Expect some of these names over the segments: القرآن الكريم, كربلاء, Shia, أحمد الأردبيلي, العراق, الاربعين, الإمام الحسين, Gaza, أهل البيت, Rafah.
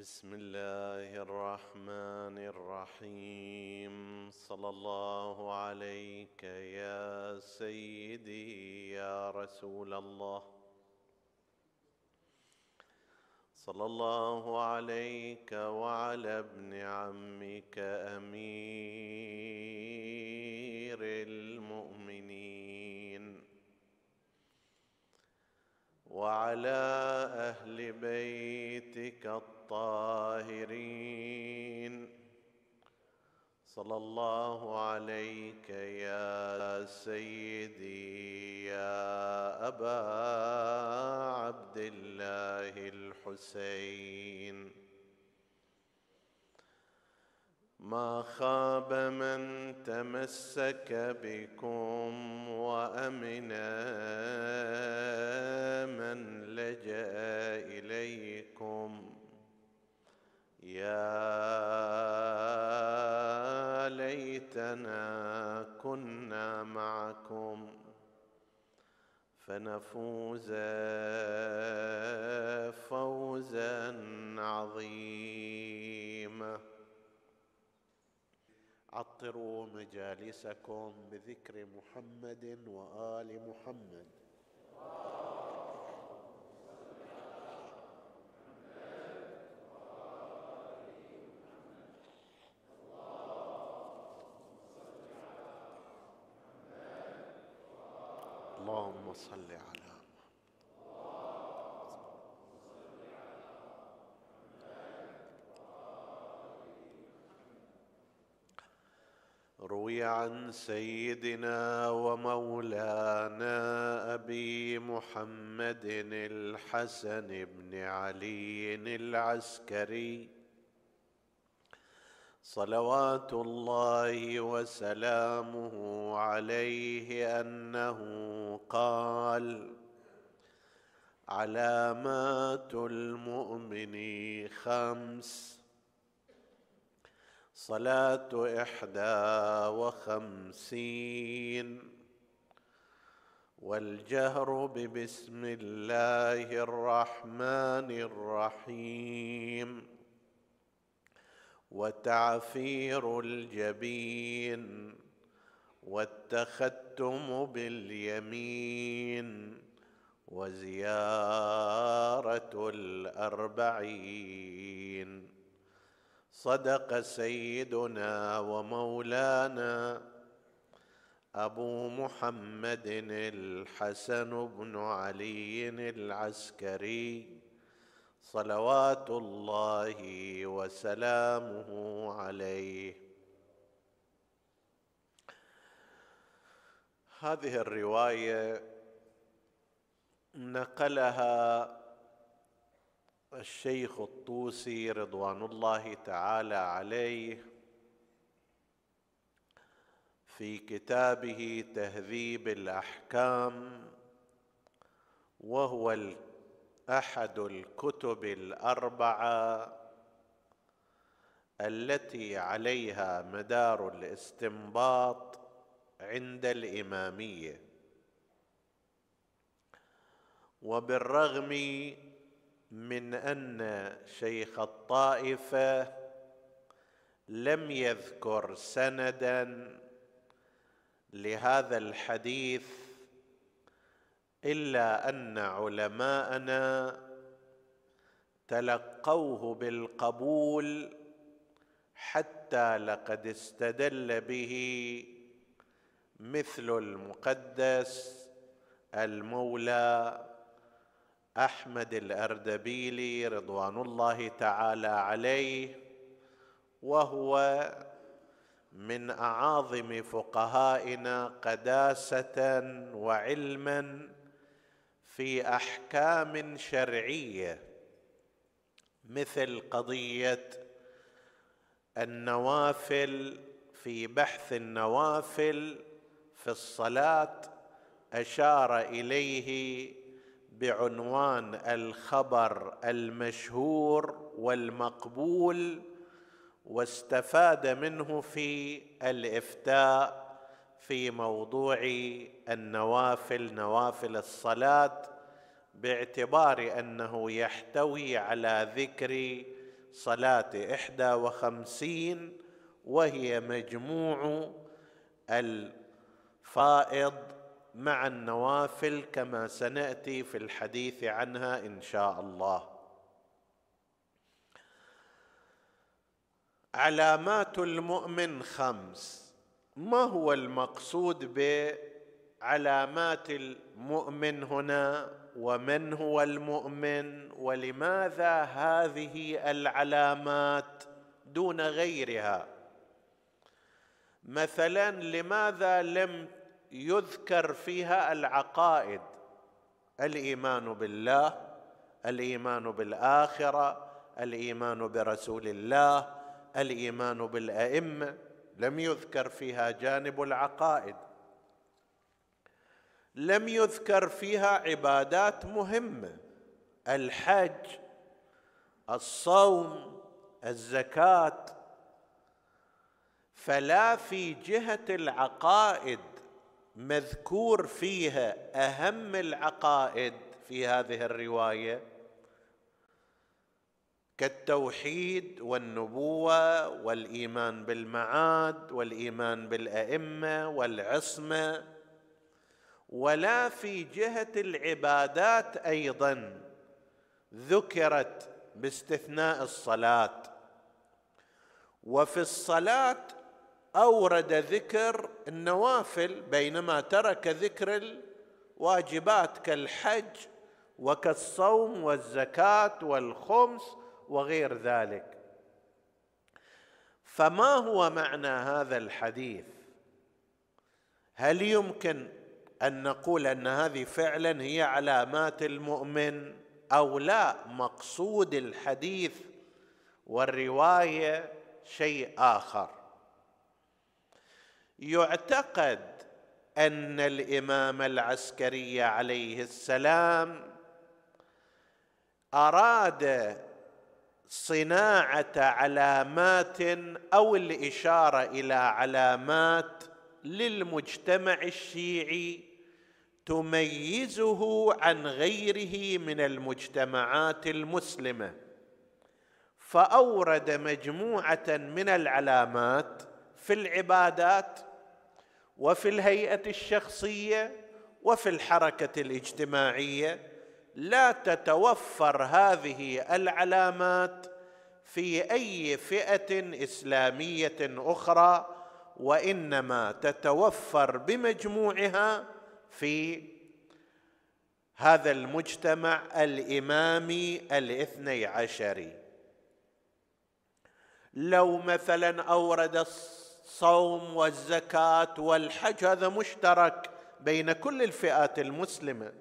بسم الله الرحمن الرحيم. صلى الله عليك يا سيدي يا رسول الله، صلى الله عليك وعلى ابن عمك أمير المؤمنين وعلى أهل بيتك الطاهرين. صلى الله عليك يا سيدي يا أبا عبد الله الحسين. ما خاب من تمسك بكم وأمن من لجأ إليكم. يا ليتنا كنا معكم فنفوز فوزا عظيما. عطروا مجالسكم بذكر محمد وآل محمد. اللهم صل على محمد. روي عن سيدنا ومولانا أبي محمد الحسن بن علي العسكري صلوات الله وسلامه عليه أنه قال: علامات المؤمن خمس، صلاة 51، والجهر ببسم الله الرحمن الرحيم، وتعفير الجبين، والتختم باليمين، وزيارة الأربعين. صدق سيدنا ومولانا أبو محمد الحسن بن علي العسكري صلوات الله وسلامه عليه. هذه الرواية نقلها الشيخ الطوسي رضوان الله تعالى عليه في كتابه تهذيب الأحكام، وهو أحد الكتب الأربعة التي عليها مدار الاستنباط عند الإمامية. وبالرغم من أن شيخ الطائفة لم يذكر سنداً لهذا الحديث، إلا أن علماءنا تلقوه بالقبول، حتى لقد استدل به مثل المقدس المولى أحمد الأردبيلي رضوان الله تعالى عليه، وهو من أعاظم فقهائنا قداسة وعلماً في أحكام شرعية، مثل قضية النوافل. في بحث النوافل في الصلاة أشار إليه بعنوان الخبر المشهور والمقبول، واستفاد منه في الإفتاء في موضوع النوافل، نوافل الصلاة، باعتبار أنه يحتوي على ذكر صلاة 51 وهي مجموع الفائض مع النوافل كما سنأتي في الحديث عنها إن شاء الله. علامات المؤمن 5. ما هو المقصود بعلامات المؤمن هنا؟ ومن هو المؤمن؟ ولماذا هذه العلامات دون غيرها؟ مثلا لماذا لم يذكر فيها العقائد؟ الإيمان بالله، الإيمان بالآخرة، الإيمان برسول الله، الإيمان بالأئمة، لم يذكر فيها جانب العقائد. لم يذكر فيها عبادات مهمة: الحج، الصوم، الزكاة. فلا في جهة العقائد مذكور فيها أهم العقائد في هذه الرواية كالتوحيد والنبوة والإيمان بالمعاد والإيمان بالأئمة والعصمة، ولا في جهة العبادات أيضا ذكرت باستثناء الصلاة. وفي الصلاة أورد ذكر النوافل بينما ترك ذكر الواجبات كالحج وكالصوم والزكاة والخمس وغير ذلك. فما هو معنى هذا الحديث؟ هل يمكن أن نقول أن هذه فعلا هي علامات المؤمن أو لا؟ مقصود الحديث والرواية شيء آخر. يعتقد أن الإمام العسكري عليه السلام أراد صناعة علامات أو الإشارة إلى علامات للمجتمع الشيعي تميزه عن غيره من المجتمعات المسلمة، فأورد مجموعة من العلامات في العبادات وفي الهيئة الشخصية وفي الحركة الاجتماعية. لا تتوفر هذه العلامات في أي فئة إسلامية أخرى، وإنما تتوفر بمجموعها في هذا المجتمع الإمامي الاثني عشري. لو مثلا أورد الصوم والزكاة والحج، هذا مشترك بين كل الفئات المسلمة.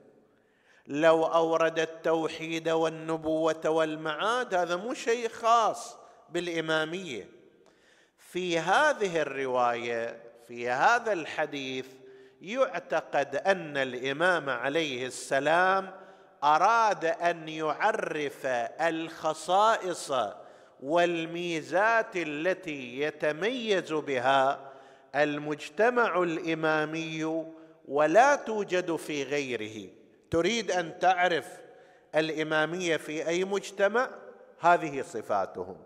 لو أورد التوحيد والنبوة والمعاد، هذا مو شيء خاص بالإمامية. في هذه الرواية، في هذا الحديث، يعتقد أن الإمام عليه السلام أراد أن يعرف الخصائص والميزات التي يتميز بها المجتمع الإمامي ولا توجد في غيره. تريد أن تعرف الإمامية في أي مجتمع؟ هذه صفاتهم.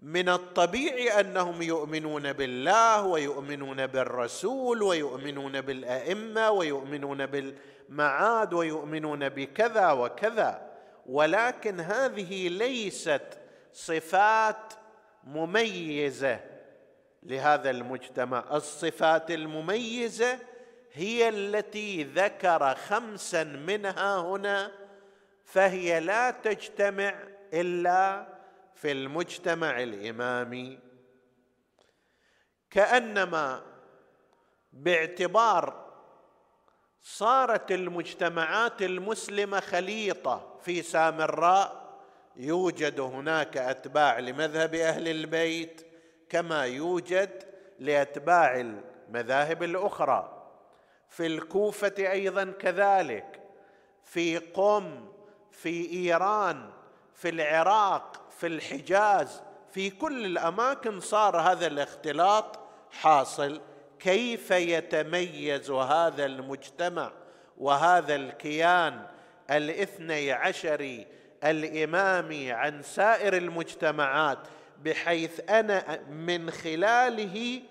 من الطبيعي أنهم يؤمنون بالله ويؤمنون بالرسول ويؤمنون بالأئمة ويؤمنون بالمعاد ويؤمنون بكذا وكذا، ولكن هذه ليست صفات مميزة لهذا المجتمع. الصفات المميزة هي التي ذكر 5 منها هنا، فهي لا تجتمع إلا في المجتمع الإمامي. كأنما باعتبار صارت المجتمعات المسلمة خليطة، في سامراء يوجد هناك أتباع لمذهب أهل البيت كما يوجد لأتباع المذاهب الأخرى، في الكوفة أيضا كذلك، في قم، في إيران، في العراق، في الحجاز، في كل الأماكن صار هذا الاختلاط حاصل. كيف يتميز هذا المجتمع وهذا الكيان الاثني عشري الإمامي عن سائر المجتمعات، بحيث أنا من خلاله،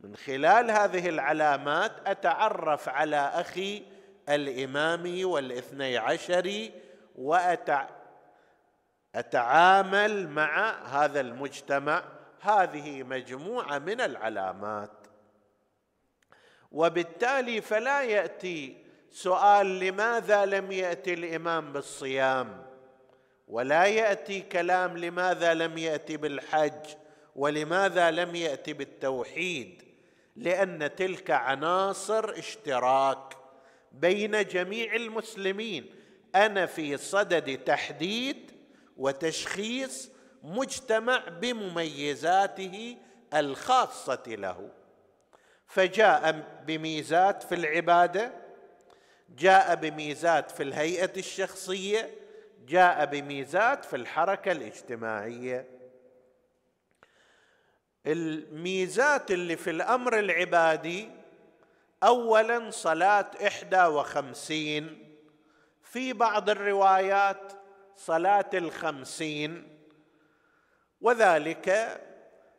من خلال هذه العلامات أتعرف على أخي الإمامي والاثني عشري، وأتعامل مع هذا المجتمع. هذه مجموعة من العلامات، وبالتالي فلا يأتي سؤال لماذا لم يأتي الإمام بالصيام، ولا يأتي كلام لماذا لم يأتي بالحج، ولماذا لم يأتي بالتوحيد، لأن تلك عناصر اشتراك بين جميع المسلمين. أنا في صدد تحديد وتشخيص مجتمع بمميزاته الخاصة له، فجاء بميزات في العبادة، جاء بميزات في الهيئة الشخصية، جاء بميزات في الحركة الاجتماعية. الميزات اللي في الأمر العبادي، أولا صلاة 51، في بعض الروايات صلاة 50، وذلك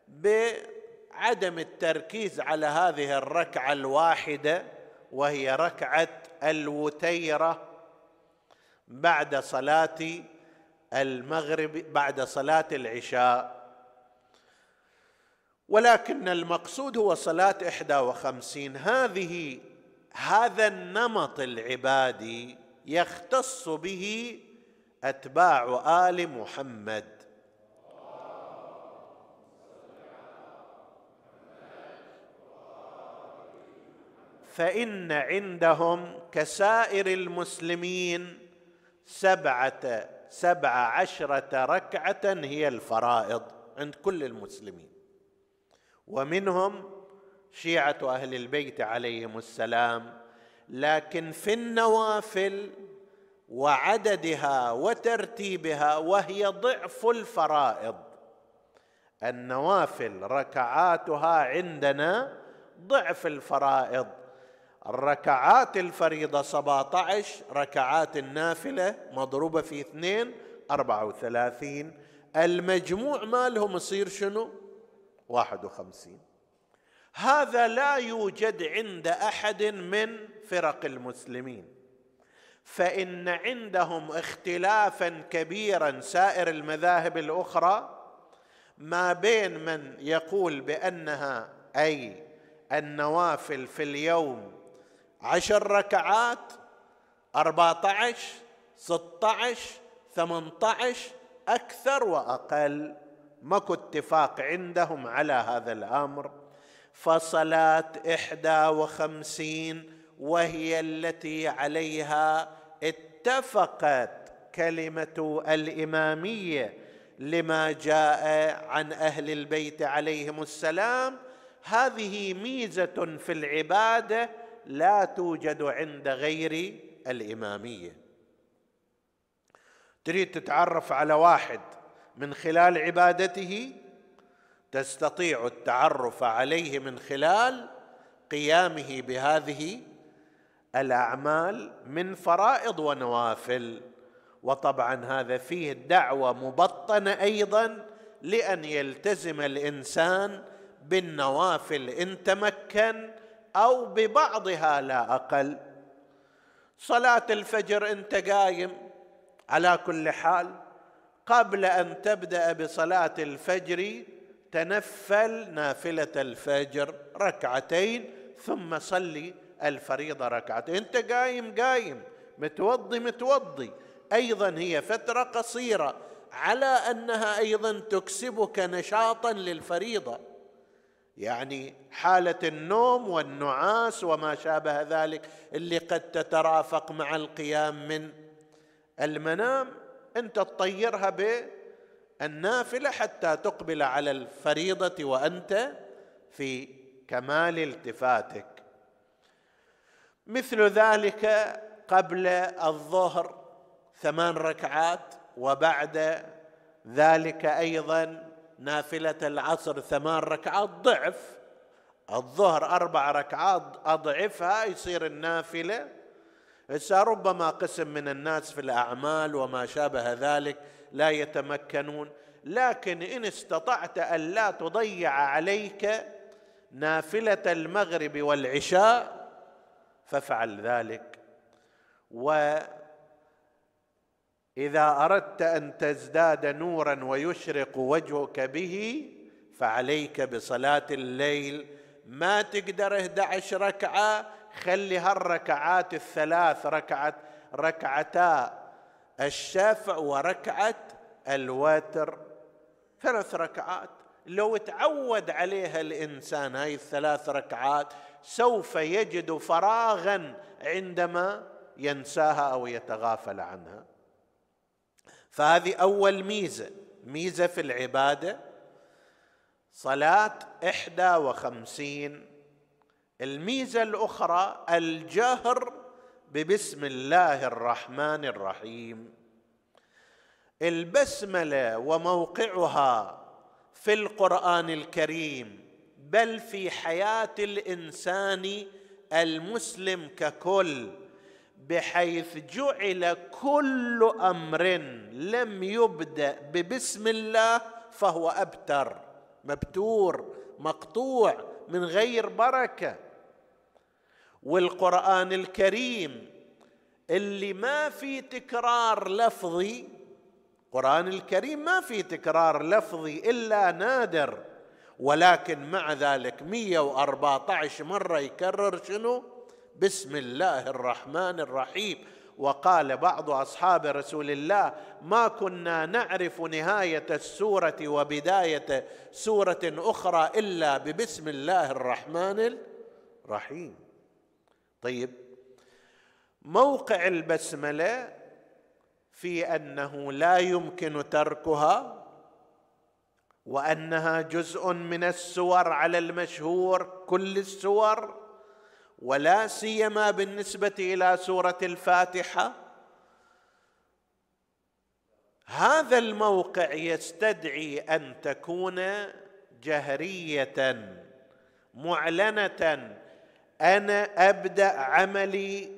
بعدم التركيز على هذه الركعة الواحدة وهي ركعة الوتيرة بعد صلاة المغرب، بعد صلاة العشاء، ولكن المقصود هو صلاة 51. هذا النمط العبادي يختص به أتباع آل محمد، فإن عندهم كسائر المسلمين 17 ركعة هي الفرائض عند كل المسلمين، ومنهم شيعة أهل البيت عليهم السلام، لكن في النوافل وعددها وترتيبها وهي ضعف الفرائض. النوافل ركعاتها عندنا ضعف الفرائض، الركعات الفريضة 17، ركعات النافلة مضروبة في 2 34، المجموع مالهم يصير شنو؟ 51. هذا لا يوجد عند أحد من فرق المسلمين، فإن عندهم اختلافا كبيرا سائر المذاهب الأخرى ما بين من يقول بأنها أي النوافل في اليوم 10 ركعات، 14، 16، 18، أكثر وأقل، ماكو اتفاق عندهم على هذا الأمر. فصلاة 51 وهي التي عليها اتفقت كلمة الإمامية لما جاء عن أهل البيت عليهم السلام، هذه ميزة في العبادة لا توجد عند غير الإمامية. تريد تتعرف على واحد من خلال عبادته، تستطيع التعرف عليه من خلال قيامه بهذه الأعمال من فرائض ونوافل. وطبعا هذا فيه دعوة مبطنة أيضا لأن يلتزم الإنسان بالنوافل إن تمكن، أو ببعضها لا أقل. صلاة الفجر أنت قايم، على كل حال قبل أن تبدأ بصلاة الفجر تنفل نافلة الفجر 2 ثم صلي الفريضة 2. أنت قايم قايم، متوضي متوضي، أيضا هي فترة قصيرة، على أنها أيضا تكسبك نشاطا للفريضة، يعني حالة النوم والنعاس وما شابه ذلك اللي قد تترافق مع القيام من المنام، أنت تطيرها بالنافلة حتى تقبل على الفريضة وأنت في كمال التفاتك. مثل ذلك قبل الظهر 8 ركعات، وبعد ذلك أيضاً نافلة العصر 8 ركعات، ضعف الظهر 4 ركعات، أضعفها يصير النافلة. هسه ربما قسم من الناس في الأعمال وما شابه ذلك لا يتمكنون، لكن إن استطعت ألا تضيع عليك نافلة المغرب والعشاء فافعل ذلك. وإذا أردت أن تزداد نورا ويشرق وجهك به فعليك بصلاة الليل. ما تقدر 11 ركعة، خلي هالركعات الثلاث، ركعتا الشفع وركعة الوتر، 3 ركعات. لو تعود عليها الإنسان هاي ال3 ركعات سوف يجد فراغا عندما ينساها أو يتغافل عنها. فهذه أول ميزة في العبادة، صلاة 51. الميزة الأخرى الجهر ببسم الله الرحمن الرحيم. البسملة وموقعها في القرآن الكريم بل في حياة الإنسان المسلم ككل، بحيث جعل كل أمر لم يبدأ ببسم الله فهو أبتر، مبتور، مقطوع، من غير بركة. والقرآن الكريم اللي ما في تكرار لفظي، القرآن الكريم ما في تكرار لفظي إلا نادر، ولكن مع ذلك 114 مرة يكرر شنو؟ بسم الله الرحمن الرحيم. وقال بعض أصحاب رسول الله: ما كنا نعرف نهاية السورة وبداية سورة أخرى إلا ببسم الله الرحمن الرحيم. طيب، موقع البسملة في أنه لا يمكن تركها، وأنها جزء من السور على المشهور، كل السور، ولا سيما بالنسبة إلى سورة الفاتحة. هذا الموقع يستدعي أن تكون جهرية معلنة. أنا أبدأ عملي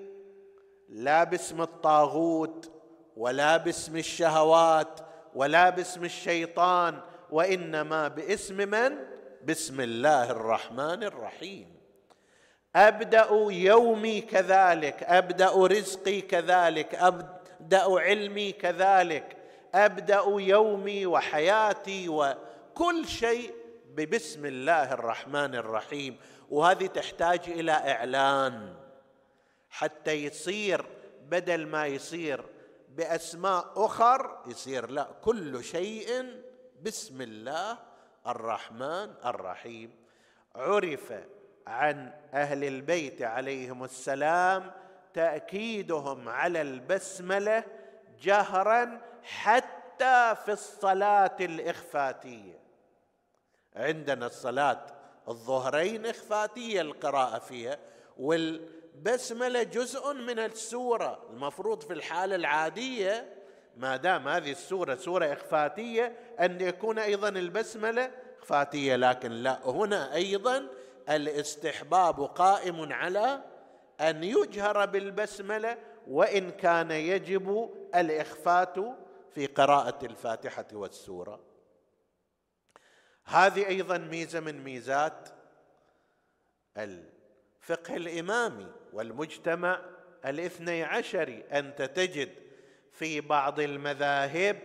لا باسم الطاغوت ولا باسم الشهوات ولا باسم الشيطان، وإنما باسم من؟ بسم الله الرحمن الرحيم. أبدأ يومي كذلك، أبدأ رزقي كذلك، أبدأ علمي كذلك، أبدأ يومي وحياتي وكل شيء ببسم الله الرحمن الرحيم. وهذه تحتاج إلى إعلان حتى يصير، بدل ما يصير بأسماء أخر يصير لا، كل شيء بسم الله الرحمن الرحيم. عرف عن أهل البيت عليهم السلام تأكيدهم على البسملة جهرا حتى في الصلاة الإخفاتية. عندنا الصلاة الظهرين إخفاتية القراءة فيها، والبسملة جزء من السورة. المفروض في الحالة العادية ما دام هذه السورة سورة إخفاتية أن يكون أيضا البسملة إخفاتية، لكن لا، هنا أيضا الاستحباب قائم على أن يجهر بالبسملة، وإن كان يجب الإخفات في قراءة الفاتحة والسورة. هذه أيضا ميزة من ميزات الفقه الإمامي والمجتمع ال12، أنت تجد في بعض المذاهب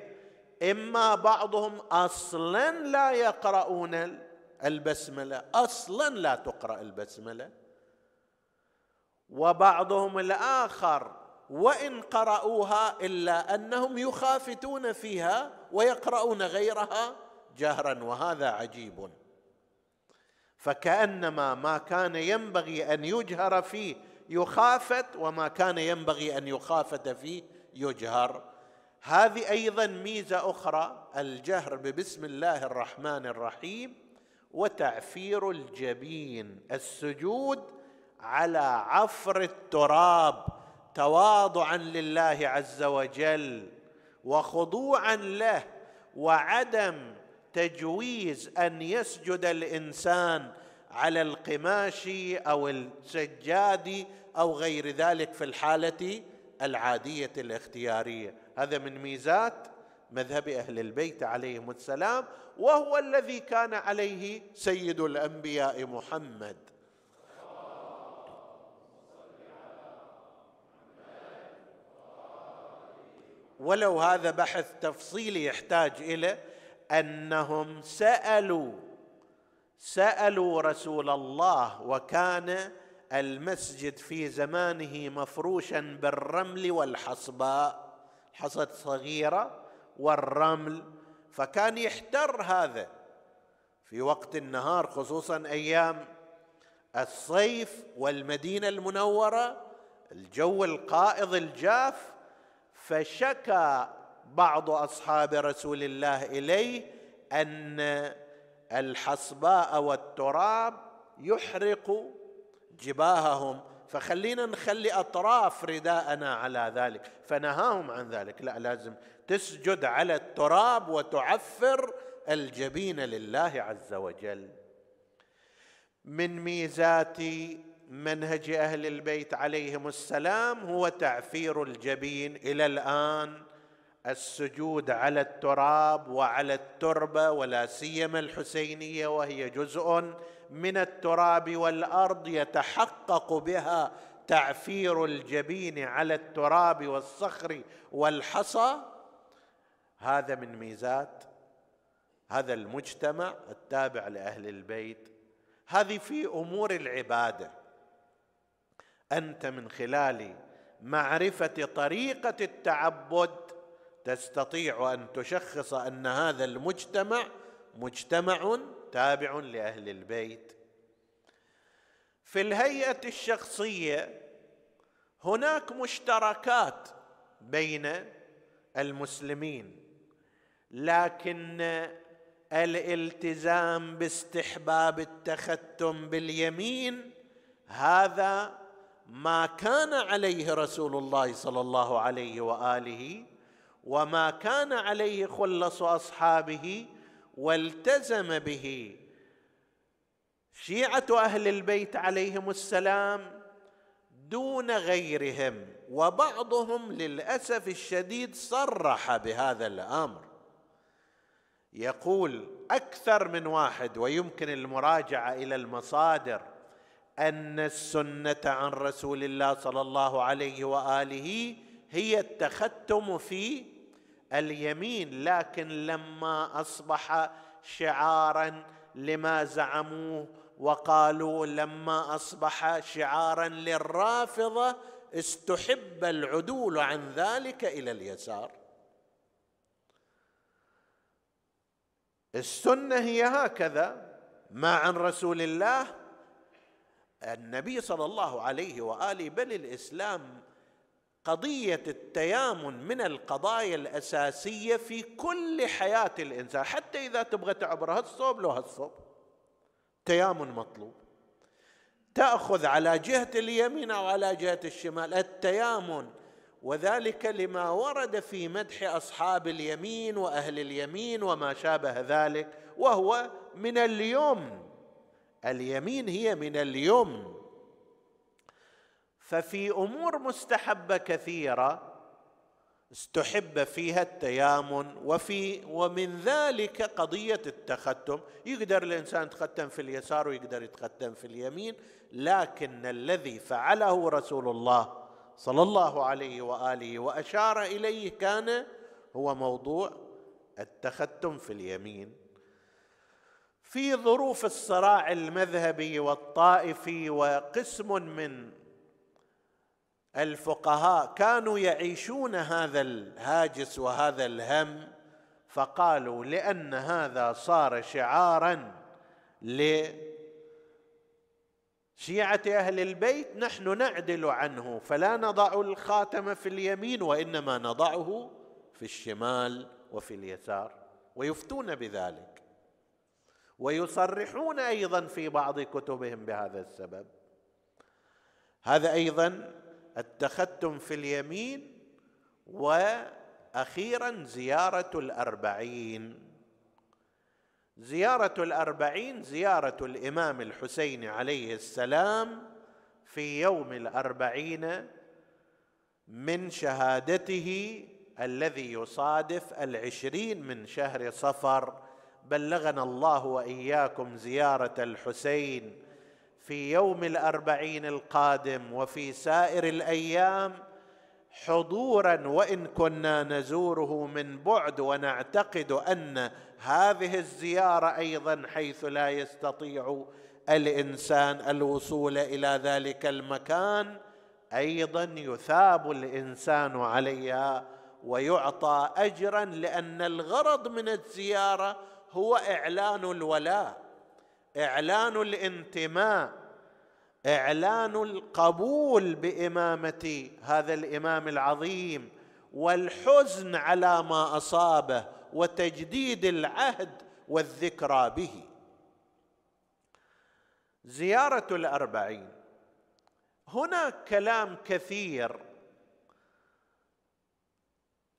إما بعضهم أصلا لا يقرؤون البسملة، أصلا لا تقرأ البسملة، وبعضهم الآخر وإن قرأوها إلا أنهم يخافتون فيها ويقرؤون غيرها جهرا، وهذا عجيب. فكأنما ما كان ينبغي أن يجهر فيه يخافت، وما كان ينبغي أن يخافت فيه يجهر. هذه أيضا ميزة أخرى، الجهر ببسم الله الرحمن الرحيم. وتعفير الجبين، السجود على عفر التراب تواضعا لله عز وجل وخضوعا له، وعدم تجويز أن يسجد الإنسان على القماش أو السجاد أو غير ذلك في الحالة العادية الاختيارية. هذا من ميزات مذهب أهل البيت عليهم السلام، وهو الذي كان عليه سيد الأنبياء محمد. ولو هذا بحث تفصيلي يحتاج إلى أنهم سألوا رسول الله، وكان المسجد في زمانه مفروشا بالرمل والحصباء، حصد صغيرة والرمل، فكان يحتر هذا في وقت النهار خصوصا أيام الصيف، والمدينة المنورة الجو القائض الجاف. فشكى بعض أصحاب رسول الله إليه أن الحصباء والتراب يحرق جباههم، فخلينا نخلي أطراف رداءنا على ذلك. فنهاهم عن ذلك، لا، لازم تسجد على التراب وتعفر الجبين لله عز وجل. من ميزات منهج أهل البيت عليهم السلام هو تعفير الجبين. إلى الآن السجود على التراب وعلى التربة، ولا سيما الحسينية وهي جزء من التراب والأرض، يتحقق بها تعفير الجبين على التراب والصخر والحصى. هذا من ميزات هذا المجتمع التابع لأهل البيت. هذه في أمور العبادة، أنت من خلال معرفة طريقة التعبد تستطيع أن تشخص أن هذا المجتمع مجتمع تابع لأهل البيت. في الهيئة الشخصية هناك مشتركات بين المسلمين، لكن الالتزام باستحباب التختم باليمين هذا ما كان عليه رسول الله صلى الله عليه وآله، وما كان عليه خلص أصحابه والتزم به. شيعة أهل البيت عليهم السلام دون غيرهم، وبعضهم للأسف الشديد صرح بهذا الأمر، يقول أكثر من واحد، ويمكن المراجعة إلى المصادر، أن السنة عن رسول الله صلى الله عليه وآله هي التختم في اليمين، لكن لما أصبح شعاراً لما زعموه وقالوا، لما أصبح شعاراً للرافضة استحب العدول عن ذلك إلى اليسار. السنة هي هكذا، ما عن رسول الله النبي صلى الله عليه وآله. بل الإسلام قضية التيامن من القضايا الأساسية في كل حياة الإنسان، حتى إذا تبغى تعبر هالصوب لو هالصوب تيامن مطلوب، تأخذ على جهة اليمين أو على جهة الشمال، التيامن. وذلك لما ورد في مدح أصحاب اليمين وأهل اليمين وما شابه ذلك، وهو من اليمن، اليمين هي من اليمن. ففي أمور مستحبة كثيرة استحب فيها التيامن، ومن ذلك قضية التختم. يقدر الإنسان يتختم في اليسار ويقدر يتختم في اليمين، لكن الذي فعله رسول الله صلى الله عليه وآله وأشار إليه كان هو موضوع التختم في اليمين. في ظروف الصراع المذهبي والطائفي، وقسم من الفقهاء كانوا يعيشون هذا الهاجس وهذا الهم، فقالوا لأن هذا صار شعاراً لشيعة أهل البيت نحن نعدل عنه، فلا نضع الخاتم في اليمين وإنما نضعه في الشمال وفي اليسار، ويفتون بذلك ويصرحون أيضا في بعض كتبهم بهذا السبب. هذا أيضا التختم في اليمين. وأخيرا زيارة الأربعين، زيارة الأربعين زيارة الإمام الحسين عليه السلام في يوم الأربعين من شهادته الذي يصادف 20 من شهر صفر. بلغنا الله وإياكم زيارة الحسين في يوم 40 القادم وفي سائر الأيام حضورا وإن كنا نزوره من بعد، ونعتقد أن هذه الزيارة أيضا حيث لا يستطيع الإنسان الوصول إلى ذلك المكان أيضا يثاب الإنسان عليها ويعطى أجرا، لأن الغرض من الزيارة هو إعلان الولاء، إعلان الانتماء، إعلان القبول بإمامة هذا الإمام العظيم، والحزن على ما أصابه، وتجديد العهد والذكرى به. زيارة الأربعين، هناك كلام كثير،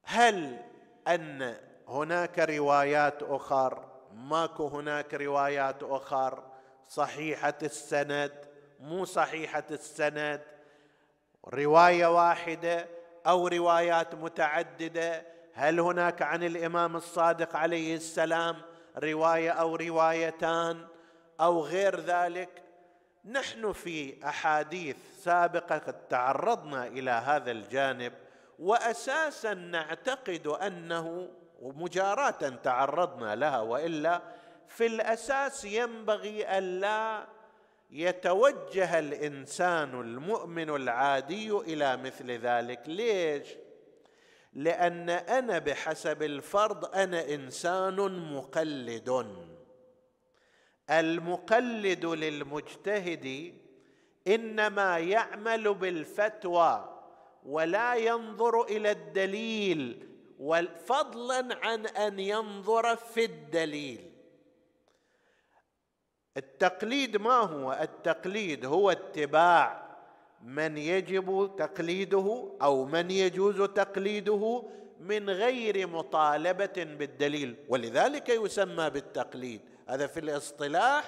هل أن هناك روايات أخرى؟ ماكو هناك روايات أخرى، صحيحة السند، مو صحيحة السند، رواية واحدة أو روايات متعددة، هل هناك عن الإمام الصادق عليه السلام رواية أو روايتان أو غير ذلك؟ نحن في أحاديث سابقة قد تعرضنا إلى هذا الجانب، وأساساً نعتقد أنه ومجاراة تعرضنا لها، وإلا في الأساس ينبغي ألا يتوجه الإنسان المؤمن العادي إلى مثل ذلك. ليش؟ لأن أنا بحسب الفرض أنا إنسان مقلد، المقلد للمجتهد إنما يعمل بالفتوى ولا ينظر إلى الدليل، وفضلا عن أن ينظر في الدليل. التقليد ما هو؟ التقليد هو اتباع من يجب تقليده أو من يجوز تقليده من غير مطالبة بالدليل، ولذلك يسمى بالتقليد. هذا في الاصطلاح،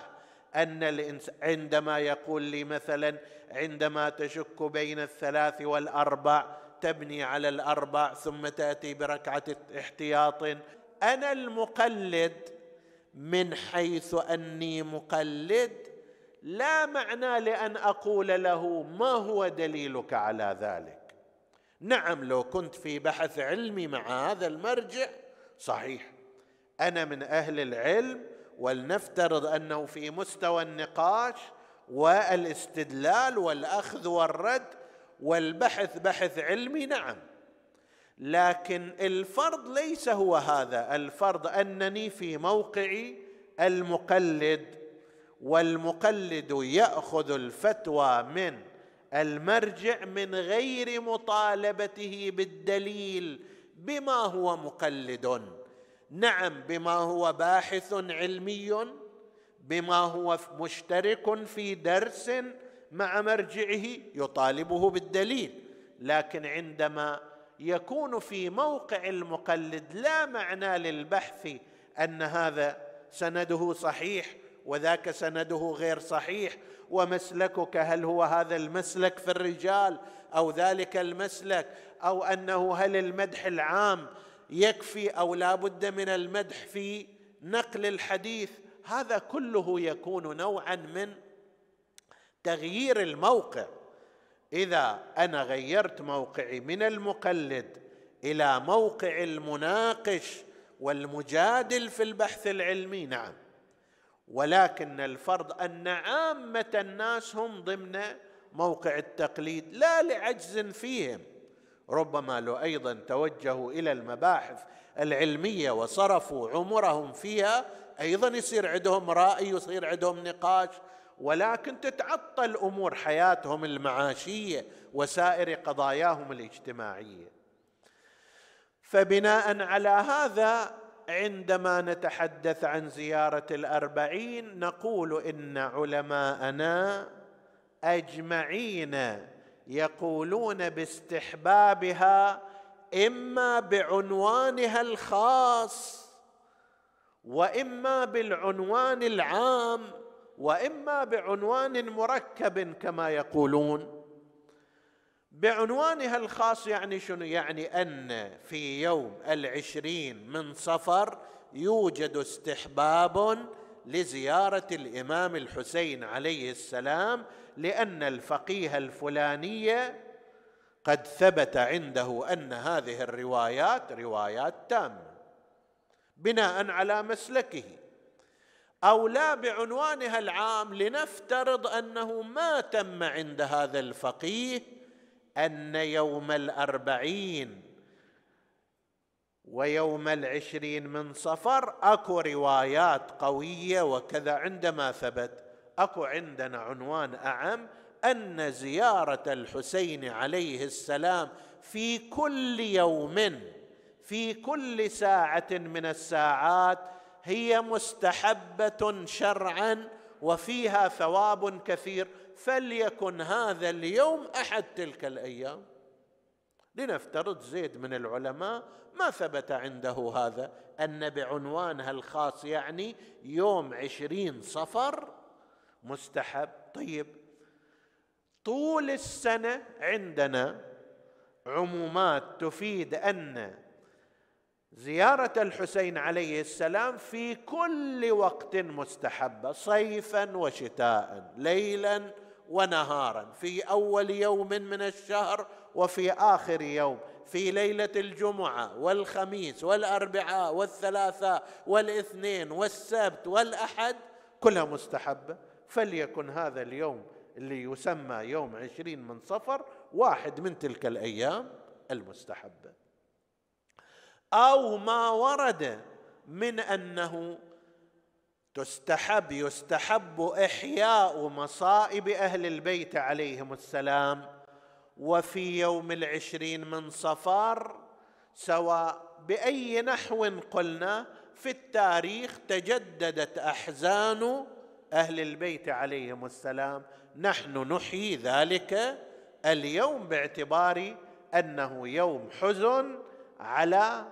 أن الإنسان عندما يقول لي مثلا عندما تشك بين الثلاث والأربع تبني على الأربع ثم تأتي بركعة احتياط، أنا المقلد من حيث أني مقلد، لا معنى لأن أقول له ما هو دليلك على ذلك. نعم لو كنت في بحث علمي مع هذا المرجع صحيح، أنا من أهل العلم، ولنفترض أنه في مستوى النقاش والاستدلال والأخذ والرد والبحث بحث علمي، نعم، لكن الفرض ليس هو هذا، الفرض أنني في موقعي المقلد، والمقلد يأخذ الفتوى من المرجع من غير مطالبته بالدليل بما هو مقلد، نعم، بما هو باحث علمي، بما هو مشترك في درس مع مرجعه يطالبه بالدليل، لكن عندما يكون في موقع المقلد لا معنى للبحث أن هذا سنده صحيح وذاك سنده غير صحيح، ومسلكك هل هو هذا المسلك في الرجال أو ذلك المسلك، أو أنه هل المدح العام يكفي أو لا بد من المدح في نقل الحديث. هذا كله يكون نوعا من تغيير الموقع. إذا أنا غيرت موقعي من المقلد إلى موقع المناقش والمجادل في البحث العلمي، نعم، ولكن الفرض أن عامة الناس هم ضمن موقع التقليد لا لعجز فيهم، ربما لو أيضا توجهوا إلى المباحث العلمية وصرفوا عمرهم فيها أيضا يصير عندهم رأي ويصير عندهم نقاش، ولكن تتعطل أمور حياتهم المعاشية وسائر قضاياهم الاجتماعية. فبناء على هذا عندما نتحدث عن زيارة الأربعين نقول إن علماءنا أجمعين يقولون باستحبابها، إما بعنوانها الخاص وإما بالعنوان العام وإما بعنوان مركب كما يقولون. بعنوانها الخاص يعني شنو؟ يعني أن في يوم 20 من صفر يوجد استحباب لزيارة الإمام الحسين عليه السلام، لأن الفقيه الفلانية قد ثبت عنده أن هذه الروايات روايات تامة بناء على مسلكه، أو لا بعنوانها العام لنفترض أنه ما تم عند هذا الفقيه أن يوم 40 ويوم 20 من صفر أكو روايات قوية وكذا عندما ثبت. أكو عندنا عنوان أعم، أن زيارة الحسين عليه السلام في كل يوم في كل ساعة من الساعات هي مستحبة شرعا وفيها ثواب كثير، فليكن هذا اليوم أحد تلك الأيام. لنفترض زيد من العلماء ما ثبت عنده هذا، أن بعنوانها الخاص يعني يوم 20 صفر مستحب. طيب طول السنة عندنا عمومات تفيد أن زيارة الحسين عليه السلام في كل وقت مستحبة، صيفا وشتاء، ليلا ونهارا، في أول يوم من الشهر وفي آخر يوم، في ليلة الجمعة والخميس والأربعاء والثلاثاء والاثنين والسبت والأحد، كلها مستحبة. فليكن هذا اليوم اللي يسمى يوم 20 من صفر واحد من تلك الأيام المستحبة. أو ما ورد من أنه يستحب إحياء مصائب أهل البيت عليهم السلام، وفي يوم 20 من صفر سواء بأي نحو قلنا في التاريخ تجددت أحزان أهل البيت عليهم السلام، نحن نحيي ذلك اليوم باعتبار أنه يوم حزن على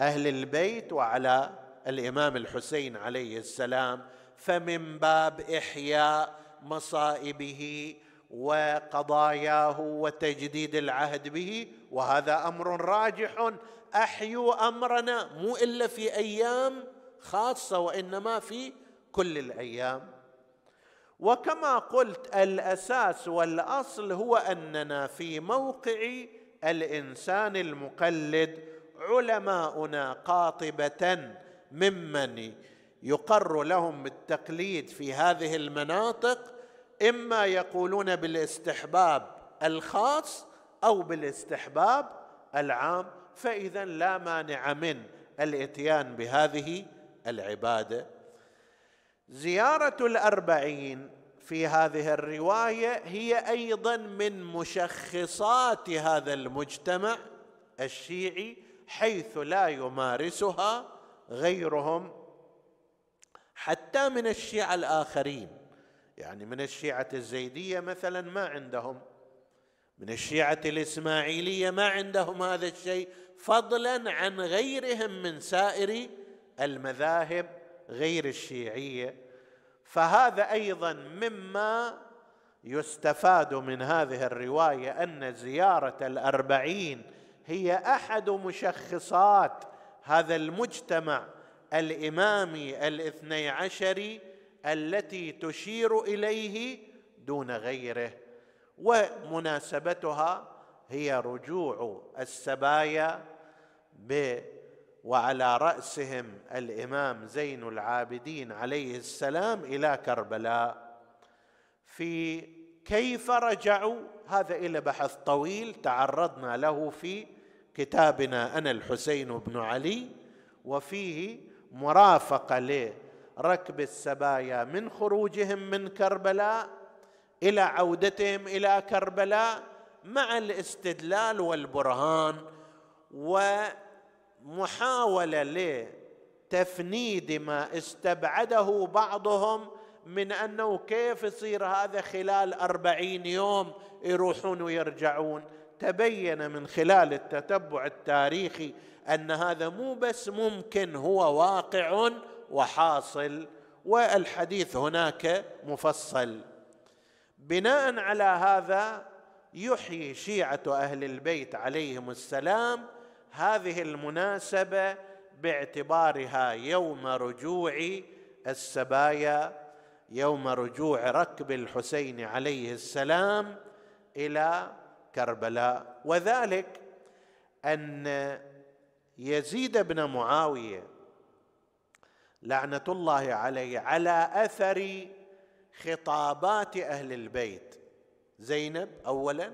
أهل البيت وعلى الإمام الحسين عليه السلام، فمن باب إحياء مصائبه وقضاياه وتجديد العهد به، وهذا أمر راجح. أحيوا أمرنا مو إلا في أيام خاصة وإنما في كل الأيام. وكما قلت الأساس والأصل هو أننا في موقع الإنسان المقلد، علماؤنا قاطبة ممن يقر لهم التقليد في هذه المناطق إما يقولون بالاستحباب الخاص أو بالاستحباب العام، فإذا لا مانع من الإتيان بهذه العبادة. زيارة 40 في هذه الرواية هي أيضا من مشخصات هذا المجتمع الشيعي، حيث لا يمارسها غيرهم حتى من الشيعة الآخرين. يعني من الشيعة الزيدية مثلا ما عندهم، من الشيعة الإسماعيلية ما عندهم هذا الشيء، فضلا عن غيرهم من سائر المذاهب غير الشيعية. فهذا أيضا مما يستفاد من هذه الرواية، أن زيارة 40 هي أحد مشخصات هذا المجتمع الإمامي 12 التي تشير إليه دون غيره. ومناسبتها هي رجوع السبايا وعلى رأسهم الإمام زين العابدين عليه السلام إلى كربلاء. في كيف رجعوا هذا إلى بحث طويل تعرضنا له في كتابنا أنا الحسين بن علي، وفيه مرافقة لركب السبايا من خروجهم من كربلاء إلى عودتهم إلى كربلاء، مع الاستدلال والبرهان محاولة لتفنيد ما استبعده بعضهم من أنه كيف يصير هذا خلال 40 يوم يروحون ويرجعون. تبين من خلال التتبع التاريخي أن هذا مو بس ممكن، هو واقع وحاصل، والحديث هناك مفصل. بناء على هذا يحيي شيعة أهل البيت عليهم السلام هذه المناسبة باعتبارها يوم رجوع السبايا، يوم رجوع ركب الحسين عليه السلام إلى كربلاء، وذلك أن يزيد بن معاوية لعنة الله عليه على أثر خطابات أهل البيت، زينب أولا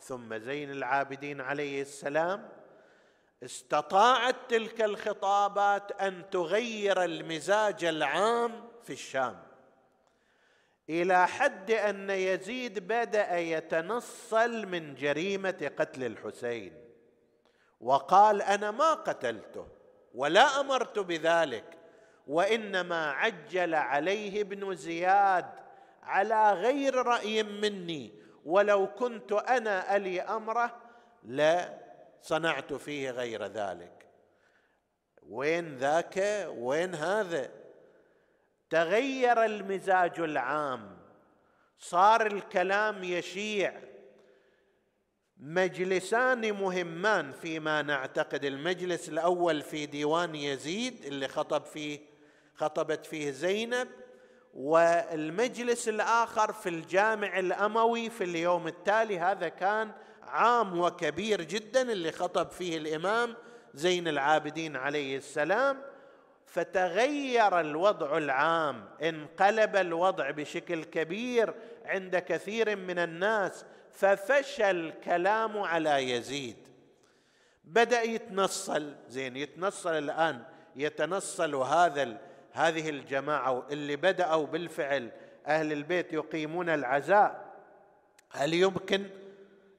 ثم زين العابدين عليه السلام، استطاعت تلك الخطابات أن تغير المزاج العام في الشام إلى حد أن يزيد بدأ يتنصل من جريمة قتل الحسين، وقال أنا ما قتلته ولا أمرت بذلك، وإنما عجل عليه ابن زياد على غير رأي مني، ولو كنت أنا ألي أمره لصنعت فيه غير ذلك. وين ذاك وين هذا؟ تغير المزاج العام، صار الكلام يشيع. مجلسان مهمان فيما نعتقد، المجلس الأول في ديوان يزيد اللي خطبت فيه زينب، والمجلس الآخر في الجامع الأموي في اليوم التالي، هذا كان عام وكبير جدا اللي خطب فيه الإمام زين العابدين عليه السلام. فتغير الوضع العام، انقلب الوضع بشكل كبير عند كثير من الناس، ففشل الكلام على يزيد، بدأ يتنصل. زين يتنصل الآن، يتنصل هذه الجماعة اللي بدأوا بالفعل أهل البيت يقيمون العزاء. هل يمكن؟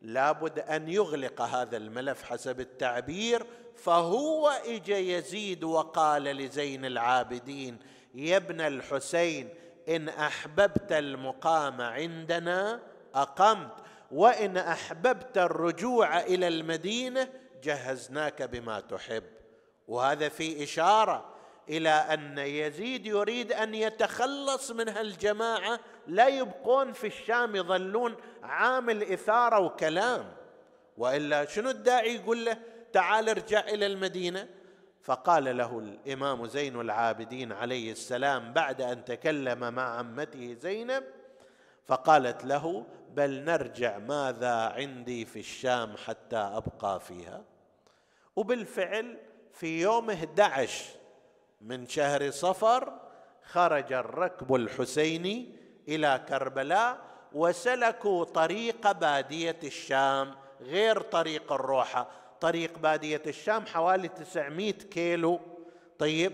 لابد أن يغلق هذا الملف حسب التعبير. فهو إجا يزيد وقال لزين العابدين: يا ابن الحسين، إن أحببت المقام عندنا أقمت، وإن أحببت الرجوع إلى المدينة جهزناك بما تحب. وهذا في إشارة إلى أن يزيد يريد أن يتخلص من هالجماعة، لا يبقون في الشام يظلون عامل إثارة وكلام، وإلا شنو الداعي يقول له تعال ارجع إلى المدينة؟ فقال له الإمام زين العابدين عليه السلام بعد أن تكلم مع عمته زينب، فقالت له: بل نرجع، ماذا عندي في الشام حتى أبقى فيها؟ وبالفعل في يوم 11 من شهر صفر خرج الركب الحسيني إلى كربلاء، وسلكوا طريق بادية الشام غير طريق الروحة. طريق بادية الشام حوالي 900 كيلو، طيب،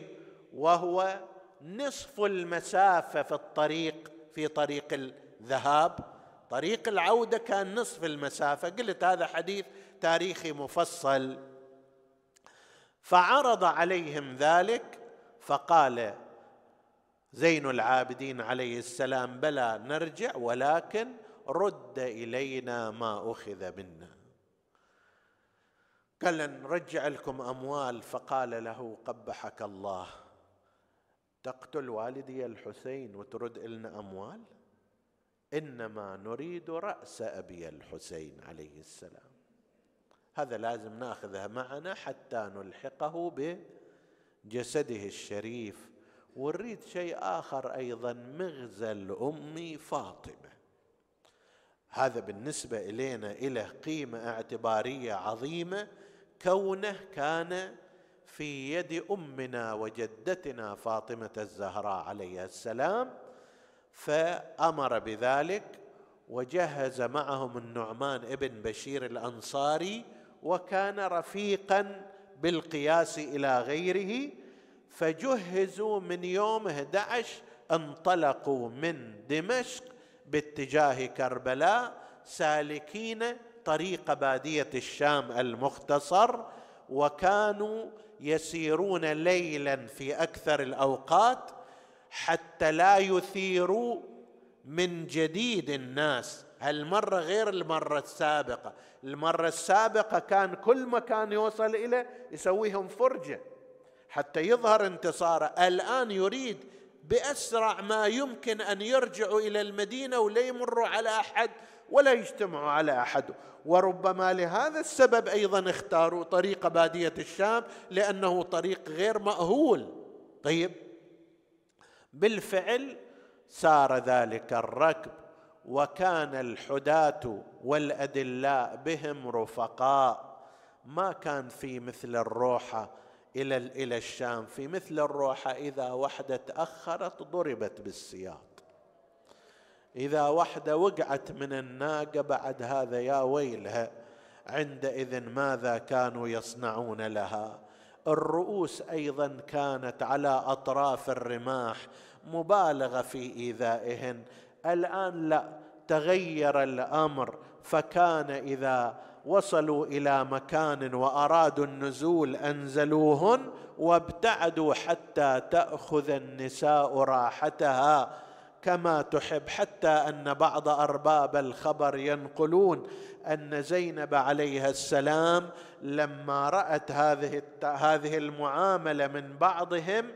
وهو نصف المسافة في الطريق، في طريق الذهاب. طريق العودة كان نصف المسافة. قلت هذا حديث تاريخي مفصل. فعرض عليهم ذلك، فقال زين العابدين عليه السلام: بلى نرجع، ولكن رد إلينا ما أخذ منا. قال: نرجع لكم أموال. فقال له: قبحك الله، تقتل والدي الحسين وترد لنا أموال؟ إنما نريد رأس أبي الحسين عليه السلام، هذا لازم ناخذها معنا حتى نلحقه بجسده الشريف، ونريد شيء آخر أيضا، مغزل أمي فاطمة. هذا بالنسبة إلينا إله قيمة اعتبارية عظيمة، كونه كان في يد أمنا وجدتنا فاطمة الزهراء عليها السلام. فأمر بذلك، وجهز معهم النعمان ابن بشير الأنصاري، وكان رفيقا بالقياس إلى غيره. فجهزوا من يوم 11، انطلقوا من دمشق باتجاه كربلاء سالكين طريق بادية الشام المختصر، وكانوا يسيرون ليلا في أكثر الأوقات حتى لا يثيروا من جديد الناس. هالمرة غير المرة السابقة، المرة السابقة كان كل مكان يوصل إليه يسويهم فرجة، حتى يظهر انتصاره. الآن يريد بأسرع ما يمكن أن يرجعوا إلى المدينة ولا يمروا على أحد ولا يجتمعوا على أحد. وربما لهذا السبب أيضا اختاروا طريق بادية الشام، لأنه طريق غير مأهول. طيب بالفعل سار ذلك الركب، وكان الحداة والأدلاء بهم رفقاء، ما كان في مثل الروحة إلى الشام. في مثل الروحة إذا وحدة تأخرت ضربت بالسياط، إذا وحدة وقعت من الناقة بعد هذا يا ويلها. عندئذ ماذا كانوا يصنعون لها؟ الرؤوس أيضا كانت على أطراف الرماح، مبالغة في إيذائهن. الآن لا، تغير الأمر، فكان إذا وصلوا إلى مكان وأرادوا النزول أنزلوهن وابتعدوا حتى تأخذ النساء راحتها كما تحب. حتى أن بعض أرباب الخبر ينقلون أن زينب عليها السلام لما رأت هذه المعاملة من بعضهم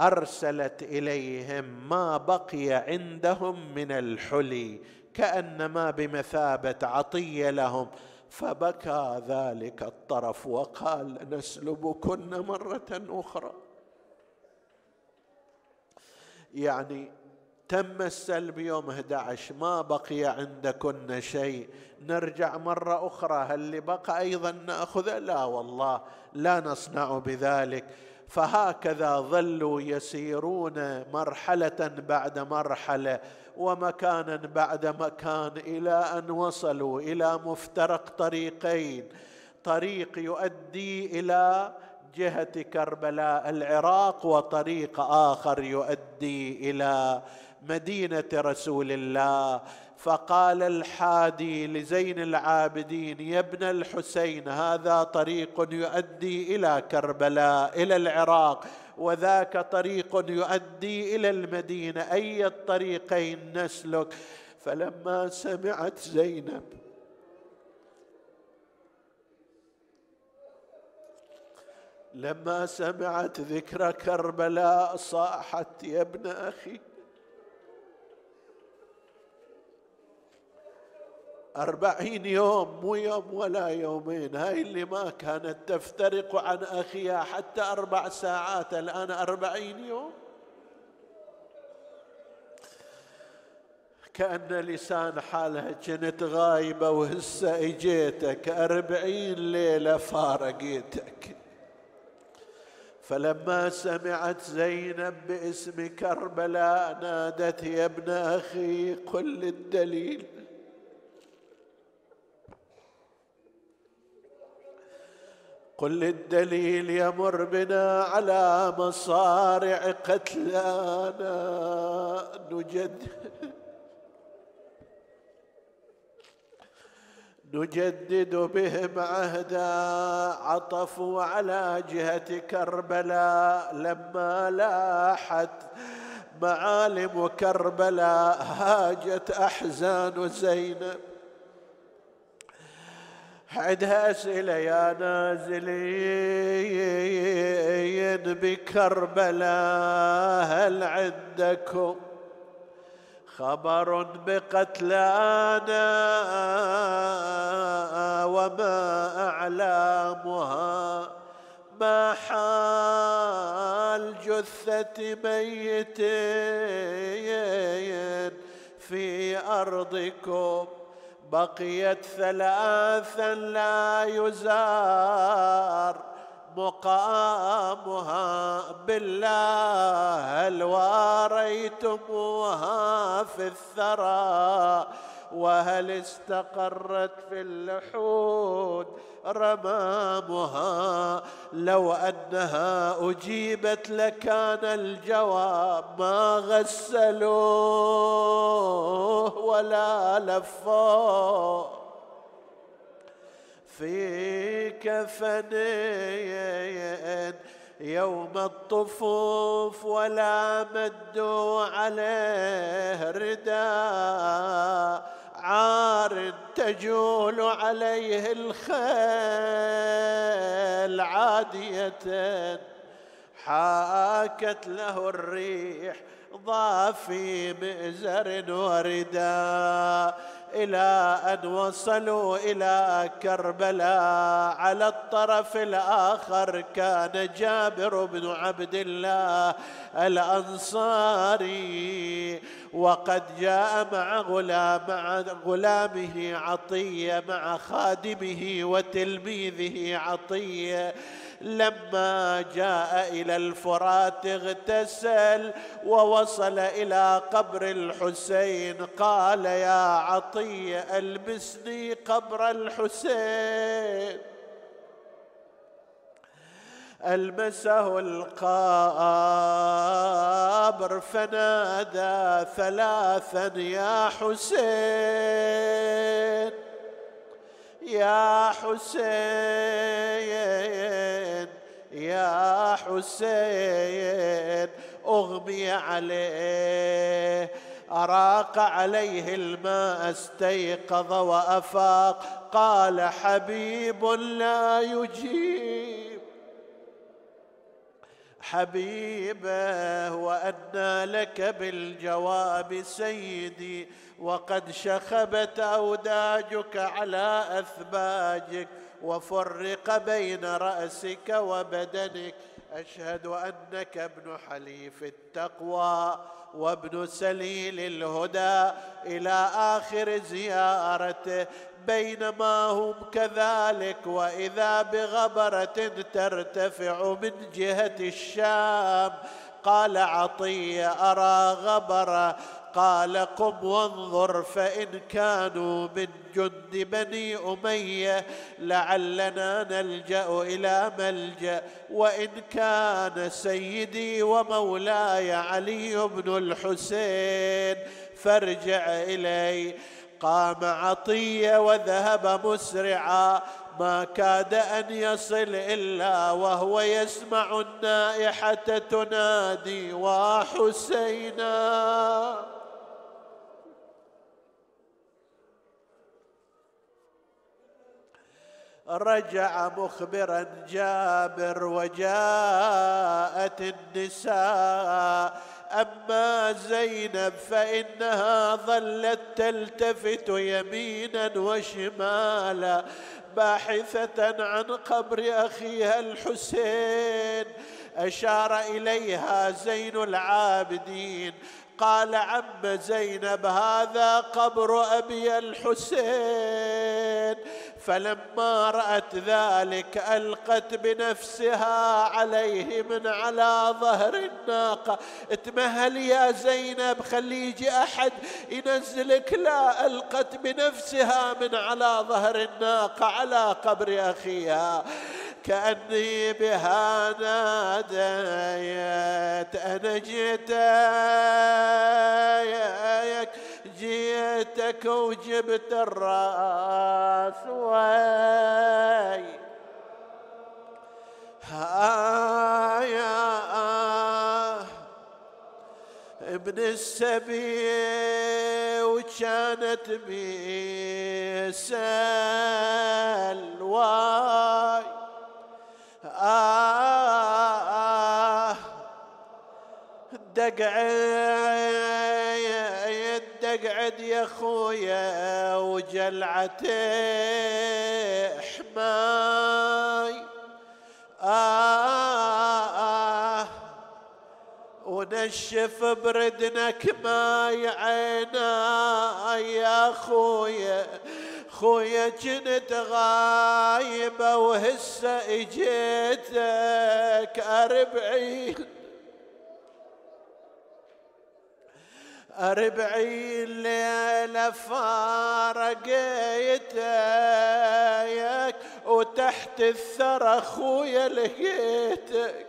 أرسلت إليهم ما بقي عندهم من الحلي، كأنما بمثابة عطية لهم. فبكى ذلك الطرف وقال: نسلبكن مرة أخرى. يعني تم السلب يوم 11، ما بقي عندكن شيء، نرجع مرة أخرى هل اللي بقى أيضا نأخذه؟ لا والله، لا نصنع بذلك. فهكذا ظلوا يسيرون مرحلة بعد مرحلة ومكانا بعد مكان، إلى أن وصلوا إلى مفترق طريقين، طريق يؤدي إلى جهة كربلاء العراق، وطريق آخر يؤدي إلى مدينة رسول الله. فقال الحادي لزين العابدين: يا ابن الحسين، هذا طريق يؤدي إلى كربلاء إلى العراق، وذاك طريق يؤدي إلى المدينة، أي الطريقين نسلك؟ فلما سمعت زينب ذكر كربلاء صاحت: يا ابن أخي، أربعين يوم، مو يوم ولا يومين، هاي اللي ما كانت تفترق عن أخيها حتى 4 ساعات، الآن 40 يوم. كأن لسان حالها كنت غايبة وهسه إجيتك، 40 ليلة فارقيتك. فلما سمعت زينب باسم كربلاء نادت: يا ابن أخي قل الدليل. قل الدليل يمر بنا على مصارع قتلانا نجدد بهم عهدا. عطفوا على جهة كربلاء، لما لاحت معالم كربلاء هاجت أحزان زينب. عندها أسئلة: يا نازلين بكربلاء هل عندكم خبر بقتلانا وما أعلامها؟ ما حال جثة ميتين في أرضكم؟ بقيت 3 لا يزار مقامها، بالله هل واريتموها في الثرى؟ وهل استقرت في اللحود رمامها؟ لو أنها أجيبت لكان الجواب، ما غسلوه ولا لفوه في كفنين يوم الطفوف، ولا مدوا عليه رداء عار تجول عليه الخيل عادية، حاكت له الريح ضافي مئزر ورداء، إلى أن وصلوا إلى كربلاء. على الطرف الآخر كان جابر بن عبد الله الأنصاري، وقد جاء مع غلامه عطية، مع خادمه وتلميذه عطية. لما جاء إلى الفرات اغتسل ووصل إلى قبر الحسين، قال: يا عطية ألبسني قبر الحسين. ألبسه القبر فنادى ثلاثا: يا حسين يا حسين يا حسين. أغمي عليه، أراق عليه الماء، استيقظ وأفاق. قال: حبيب لا يجيب حبيبه، وأنى لك بالجواب سيدي، وقد شخبت أوداجك على أثباجك وفرق بين رأسك وبدنك. أشهد أنك ابن حليف التقوى وابن سليل الهدى، إلى آخر زيارته. بينما هم كذلك وإذا بغبرة ترتفع من جهة الشام. قال عطية: أرى غبرة. قال: قم وانظر، فإن كانوا من جند بني أمية لعلنا نلجأ إلى ملجأ، وإن كان سيدي ومولاي علي بن الحسين فارجع إلي. قام عطية وذهب مسرعا، ما كاد أن يصل إلا وهو يسمع النائحة تنادي: وحسينا. رجع مخبرا جابر: وجاءت النساء، أما زينب فإنها ظلت تلتفت يمينا وشمالا باحثة عن قبر أخيها الحسين. أشار إليها زين العابدين، قال: عم زينب، هذا قبر أبي الحسين. فلما رأت ذلك ألقت بنفسها عليه من على ظهر الناقة. اتمهل يا زينب، خلي يجي أحد ينزلك. لا، ألقت بنفسها من على ظهر الناقة على قبر أخيها. كأني بها ناديت: أنا جيتك وجبت الرأس، وي يا ابن السبي، وكانت بيسال، واي دقعد يا خويا وجلعتي حماي، ونشف بردنك ماي عيناي. يا خويا كنت غايبة وهسه اجيتك، أربعين ليلة فارقيتك، وتحت الثرى خويا لقيتك.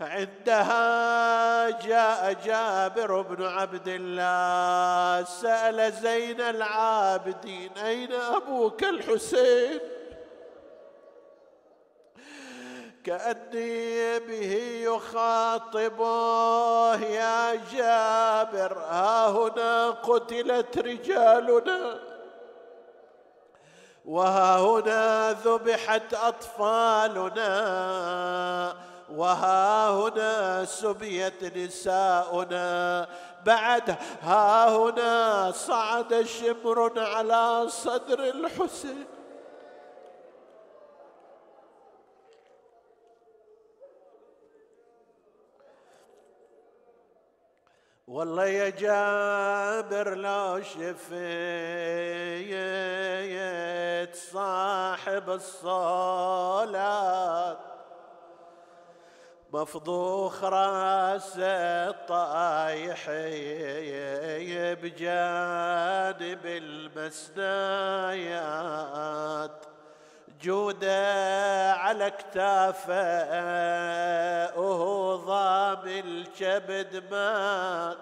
عندها جاء جابر بن عبد الله، سأل زين العابدين: أين أبوك الحسين؟ كأني به يخاطبه: يا جابر، ها هنا قتلت رجالنا، وها هنا ذبحت أطفالنا، وها هنا سبيت نساؤنا بعد ها هنا صعد شمر على صدر الحسين. والله يا جابر لو شفيت صاحب الصلاة مفضوخ راسه طايح بجانب المسنايات جوده على كتافه وهو ضام الكبد مات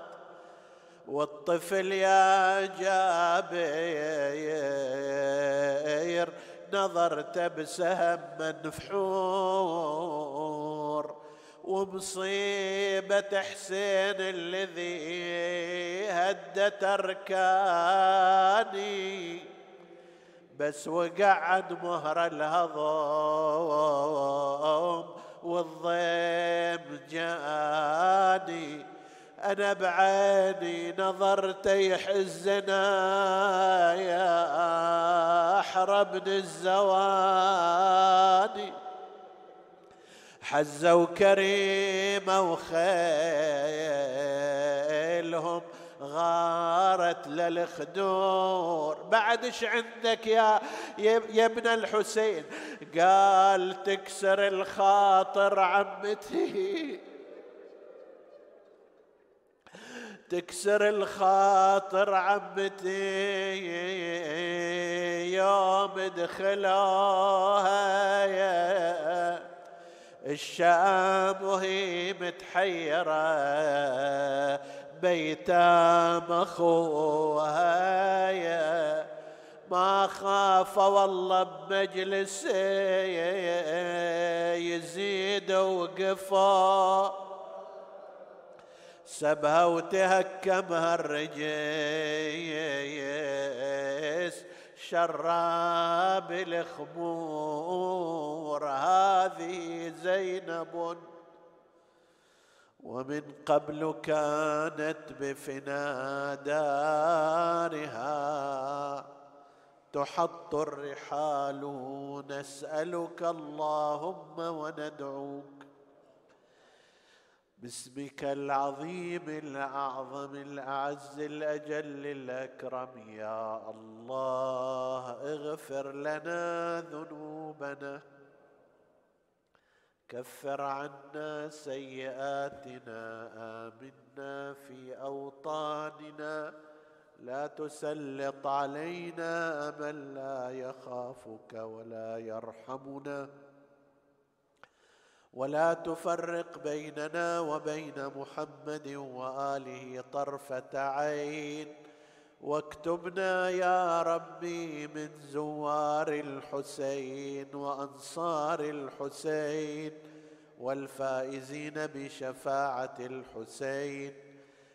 والطفل يا جابر نظرت بسهم منفحور ومصيبة حسين الذي هدت أركاني بس وقعد مهر الهضم والضيم جاني أنا بعيني نظرت يحزنا يا أحرى بن الزواني حزة وكريمة وخيلهم غارت للخدور بعد ايش عندك يا ابن الحسين؟ قال تكسر الخاطر عمتي تكسر الخاطر عمتي يوم دخلوها يا الشام وهي متحيرة بيتام أخوها ما خاف والله بمجلس يزيد وقفا سبها وتهكمها الرجيس شراب الخمور هذه زينب ومن قبل كانت بفنا دارها تحط الرحال نسألك اللهم وندعوك باسمك العظيم الأعظم الأعز الأجل الأكرم يا الله اغفر لنا ذنوبنا كفر عنا سيئاتنا آمنا في أوطاننا لا تسلط علينا من لا يخافك ولا يرحمنا ولا تفرق بيننا وبين محمد وآله طرفة عين واكتبنا يا ربي من زوار الحسين وأنصار الحسين والفائزين بشفاعة الحسين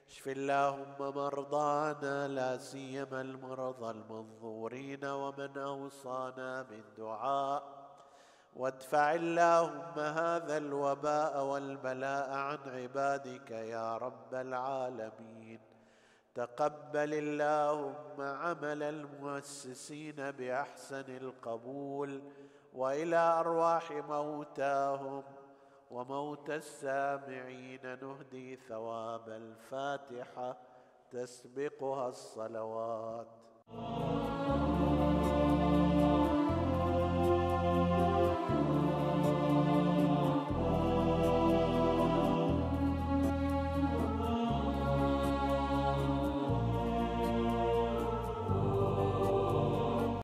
اشف اللهم مرضانا لا سيما المرضى المنظورين ومن أوصانا بالدعاء وادفع اللهم هذا الوباء والبلاء عن عبادك يا رب العالمين تقبل اللهم عمل المؤسسين بأحسن القبول وإلى أرواح موتاهم وموتى السامعين نهدي ثواب الفاتحة تسبقها الصلوات.